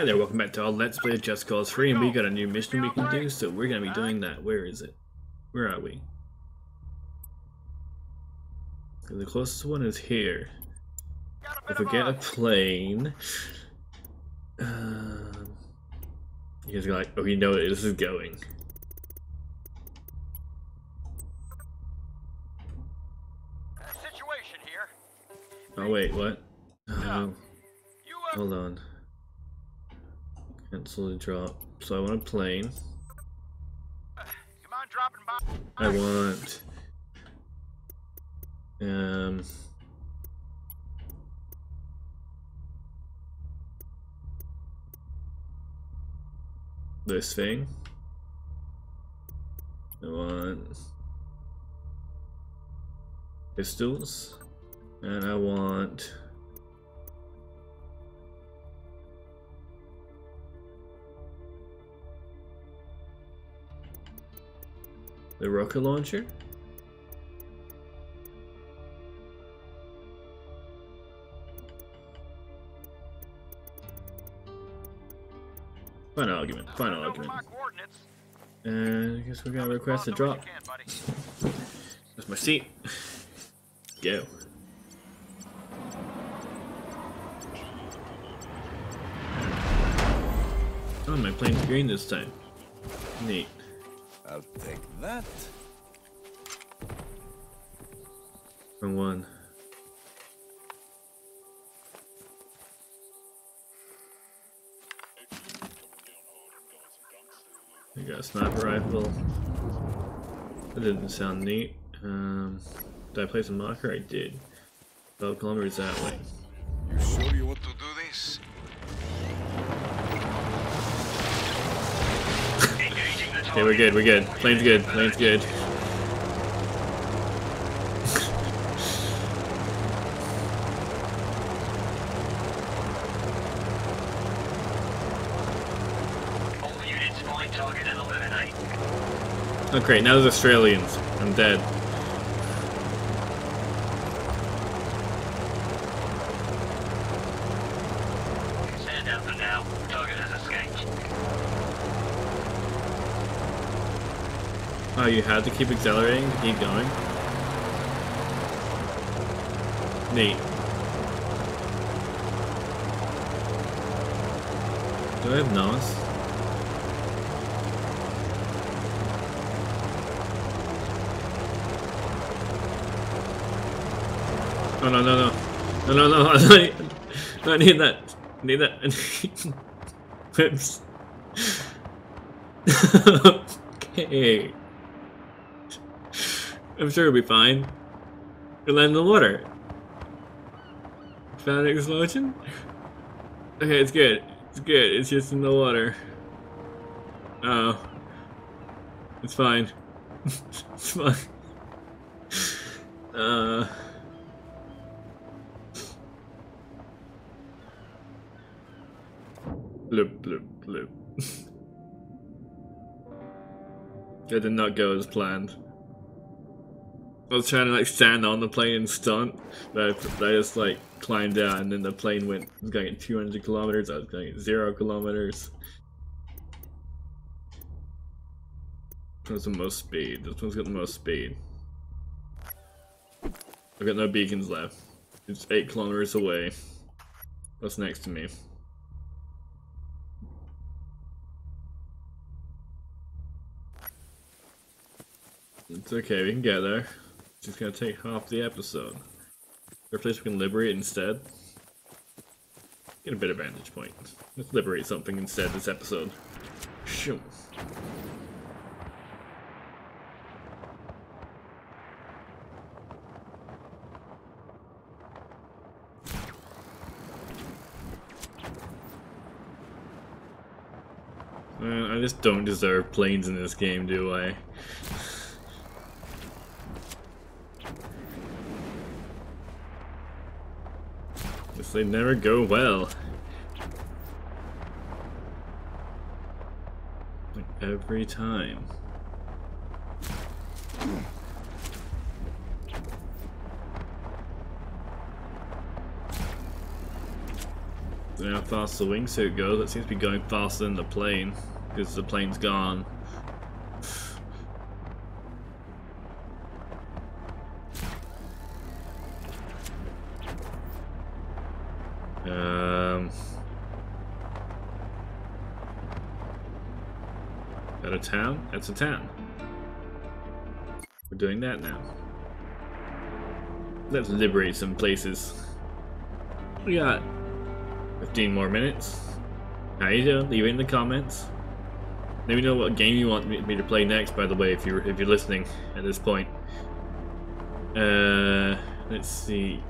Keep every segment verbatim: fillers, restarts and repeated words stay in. Hi there, welcome back to our Let's Play Just Cause three, and we got a new mission we can do, so we're going to be doing that. Where is it? Where are we? The closest one is here. If we get a plane... Um, you guys are like, oh, you know where this is going. Oh wait, what? Um, hold on. Cancel the drop. So I want a plane. I want um this thing. I want pistols. And I want the rocket launcher. Final argument. Final argument. And I guess we're gonna request a drop. That's my seat. Go. Oh, my plane's green this time. Neat. I'll take that. And one. I got a sniper rifle. That didn't sound neat. Um, did I place a marker? I did. twelve kilometers that way. You sure you want to do this? Okay, we're good, we're good. Plane's good, plane's good. All units find target and eliminate. Oh great, now there's Australians. I'm dead. Stand down for now. Target has escaped. Oh, you had to keep accelerating to keep going? Neat. Do I have N O S? Oh no no no. No no no, I don't, I need that. I need that. I need... Whoops. Okay. I'm sure it'll be fine. We land in the water. Found an explosion? Okay, it's good. It's good. It's just in the water. Uh oh. It's fine. It's fine. Uh. Bloop, bloop, bloop. That did not go as planned. I was trying to like stand on the plane and stunt, but I, I just like climbed out, and then the plane went. It was going at two hundred kilometers. I was going at zero kilometers. That was the most speed. This one's got the most speed. I've got no beacons left. It's eight kilometers away. What's next to me? It's okay. We can get there. It's gonna take half the episode. Is there a place we can liberate instead? Get a bit of vantage point. Let's liberate something instead this episode. Shoot. Man, I just don't deserve planes in this game, do I? They never go well. Like every time. I don't know how fast the wingsuit goes. It seems to be going faster than the plane, because the plane's gone. Um, is that a town? That's a town. We're doing that now. Let's liberate some places. We got fifteen more minutes. How you doing? Leave it in the comments. Let me know what game you want me to play next. By the way, if you're if you're listening at this point. Uh, let's see.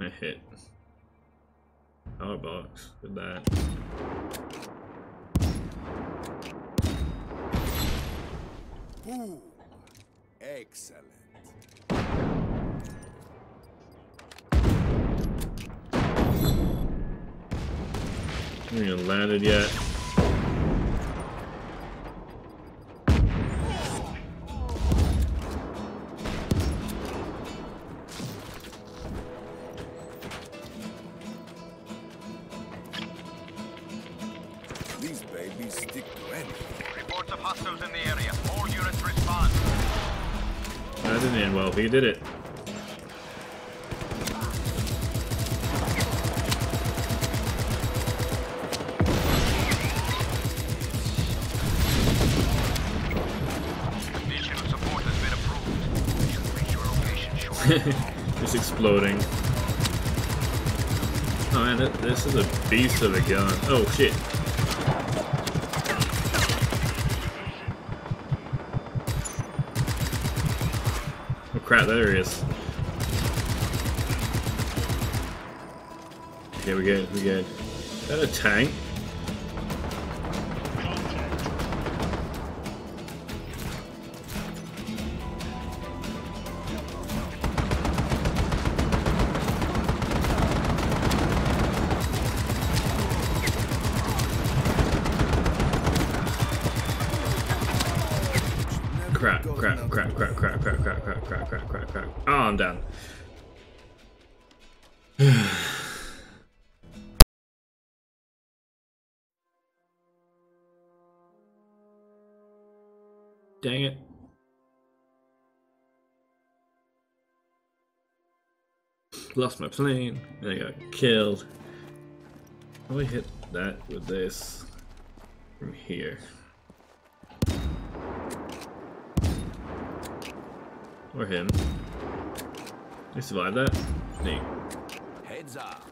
I hit our box with that. Ooh, excellent. We haven't landed yet. These babies stick to anything. Reports of hostiles in the area. All units respond. That didn't end well, but you did it. Additional support has been approved. We should reach your location shortly. It's exploding. Oh man, that, this is a beast of a gun. Oh shit. Crap, there he is. Okay, we're good, we're good. Is that a tank? Crap, crap, crap, crap, crap, crap, crap, crap, crap, crap, crap, crap. Oh, I'm down. Dang it. Lost my plane. I got killed. How do we hit that with this from here? Or him. They survived that? Neat. Heads up.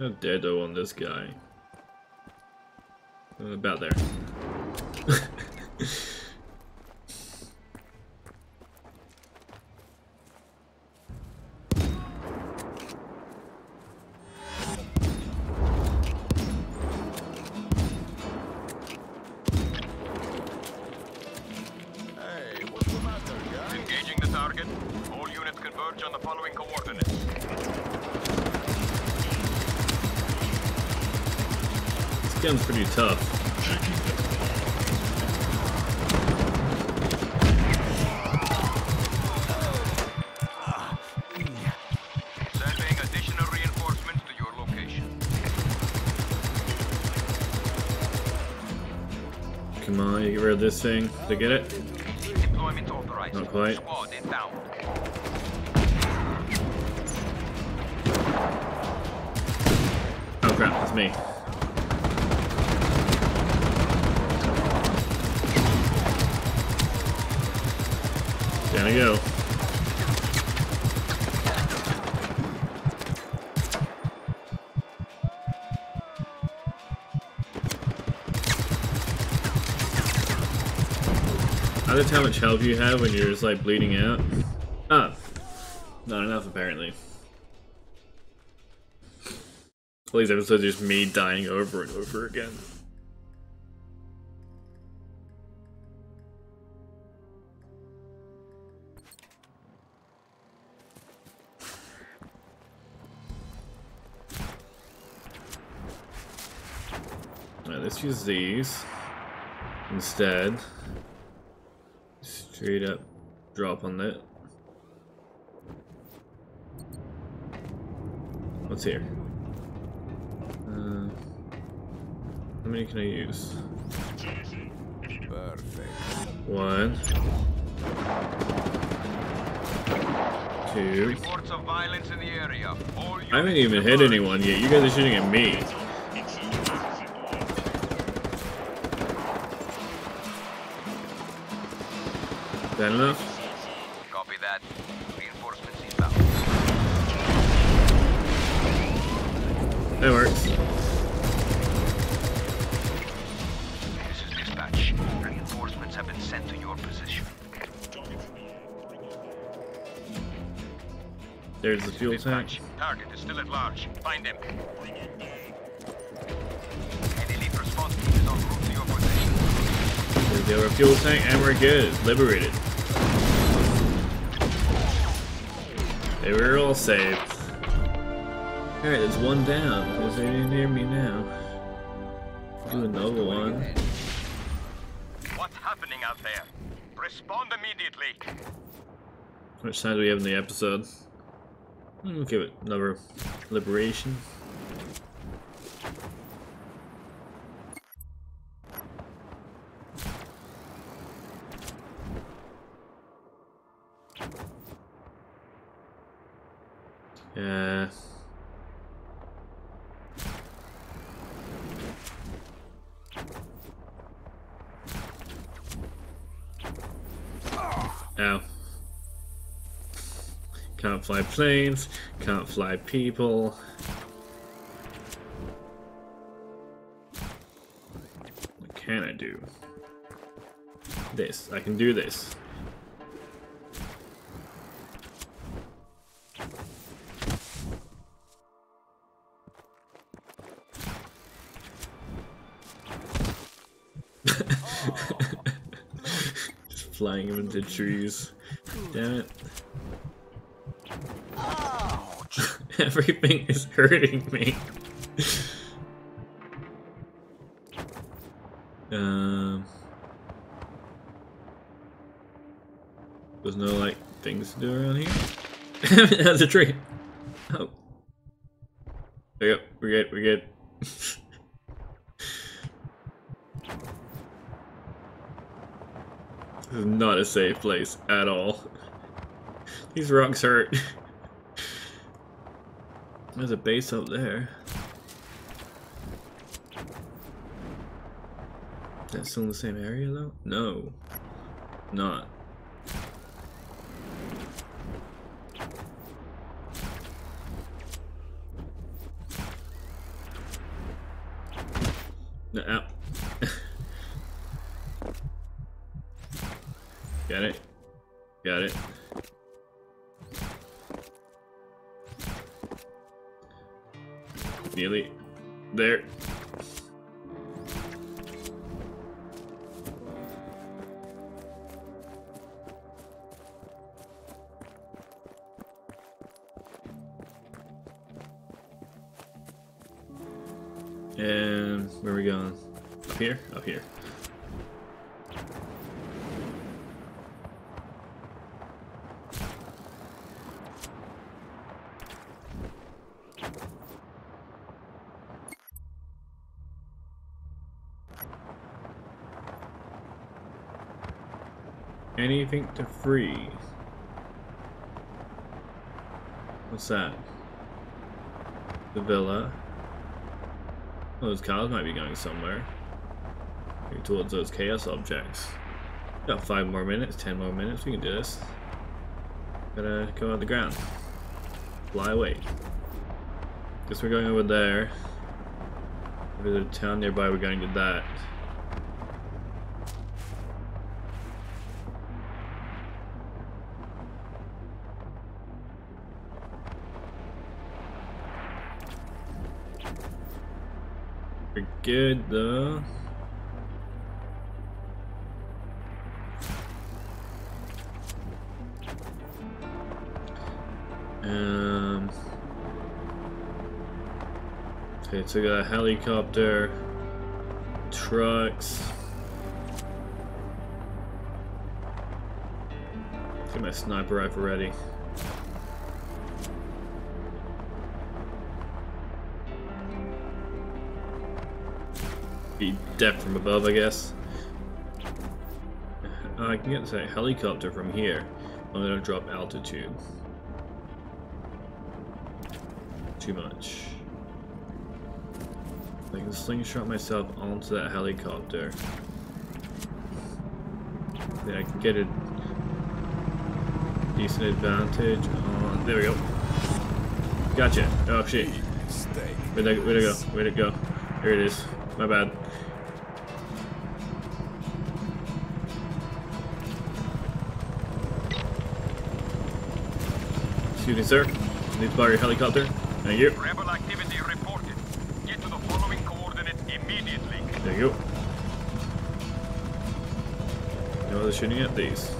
No deado on this guy. Uh, about there. On the following coordinates. This gun's pretty tough. Sending additional reinforcements to your location. Come on, you get rid of this thing. Did I get it? Deployment authorized. Not quite. Squad is down. Crap, that's me. Down I go. I don't know how much health you have when you're just like bleeding out. Ah, not enough apparently. All these episodes are just me dying over and over again. Let's use these instead. Straight up drop on that. What's here? Uh, how many can I use? Perfect. One. Two. Reports of violence in the area. All I haven't even hit anyone yet. You guys are shooting at me. Is that enough? Copy that. Reinforcements inbound. That works. This is dispatch. Reinforcements have been sent to your position. There's the fuel tank. Target is still at large. Find him. Any lead response is en route to your position. There's the other fuel tank, and we're good. Liberated. They were all saved. Alright, there's one down. Is there anyone near me now? Do another one. What's happening out there? Respond immediately. How much time do we have in the episode? I'm gonna give it another liberation. Yeah. Ow. Can't fly planes, can't fly people. What can I do? This. I can do this. Flying him into trees. Damn it. Everything is hurting me. um, there's no like things to do around here. That's a tree. Oh. There we go. We're good. We're good. This is not a safe place at all. These rocks hurt. There's a base out there. Is that still in the same area though? No. Not. No, ow. Got it. Got it. Nearly there. And where are we going? Up here? Up here. Anything to freeze. What's that? The villa. Well, those cows might be going somewhere. Maybe towards those chaos objects. Got five more minutes, ten more minutes. We can do this. Gotta come out the ground. Fly away. Guess we're going over there. There's a town nearby. We're going to that. Good though. Um. Okay, so we got a helicopter. trucks. Get my sniper rifle ready. Be death from above, I guess. I can get to a helicopter from here. I'm gonna drop altitude. Too much. I can slingshot myself onto that helicopter. Then I can get a decent advantage on. There we go. Gotcha. Oh shit. Where'd I, where'd it go? Where'd it go? Here it is. My bad. Excuse me, sir. I need to borrow your helicopter. Thank you. Rebel activity reported. Get to the following coordinate immediately. There you go. No other shooting at these.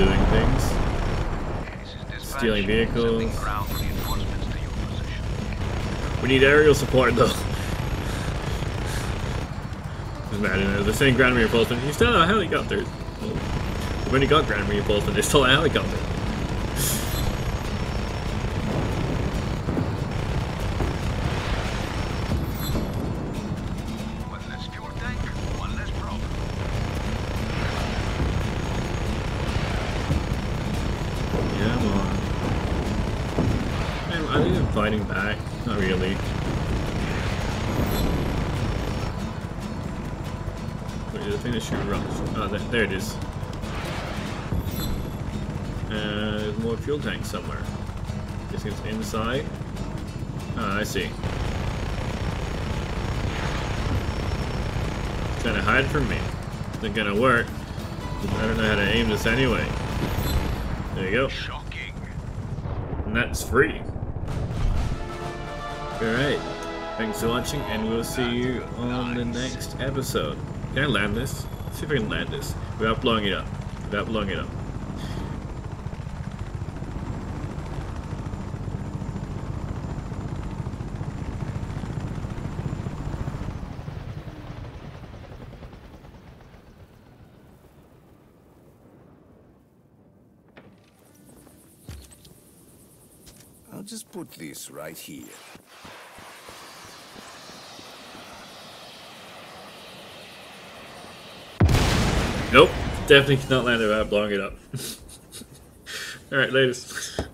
Doing things, stealing vehicles. We need aerial support though. Doesn't matter. They're saying ground reinforcement. You still have helicopters. Well, we've already got ground reinforcement. They still have helicopters. Fighting back? Not really. Wait, the thing that shoots rocks. Oh, there, there it is. Uh, more fuel tanks somewhere. Guess it's inside. Ah, I see. It's trying to hide from me. It's not gonna work. I don't know how to aim this anyway. There you go. Shocking. And that's free. Alright, thanks for watching, and we'll see you on the next episode. Can I land this? Let's see if I can land this without blowing it up. Without blowing it up. I'll just put this right here. Nope, definitely cannot land without blowing it up. Alright, latest.